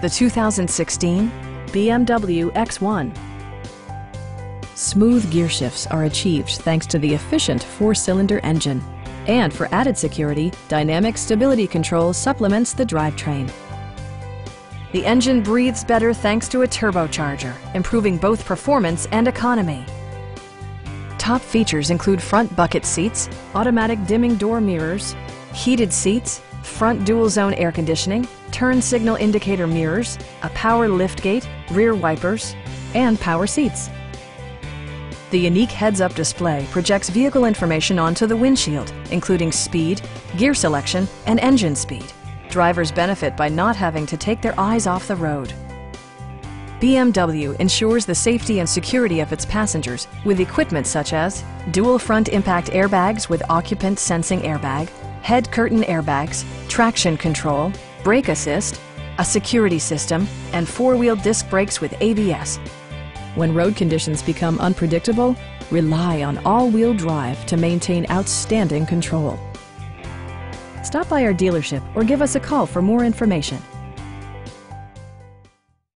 The 2016 BMW X1. Smooth gear shifts are achieved thanks to the efficient four-cylinder engine. And for added security, dynamic stability control supplements the drivetrain. The engine breathes better thanks to a turbocharger, improving both performance and economy. Top features include front bucket seats, automatic dimming door mirrors, heated seats, front dual-zone air conditioning, turn signal indicator mirrors, a power liftgate, rear wipers, and power seats. The unique heads-up display projects vehicle information onto the windshield, including speed, gear selection, and engine speed. Drivers benefit by not having to take their eyes off the road. BMW ensures the safety and security of its passengers with equipment such as dual front impact airbags with occupant sensing airbag, head curtain airbags, traction control, brake assist, a security system, and four-wheel disc brakes with ABS. When road conditions become unpredictable, rely on all-wheel drive to maintain outstanding control. Stop by our dealership or give us a call for more information.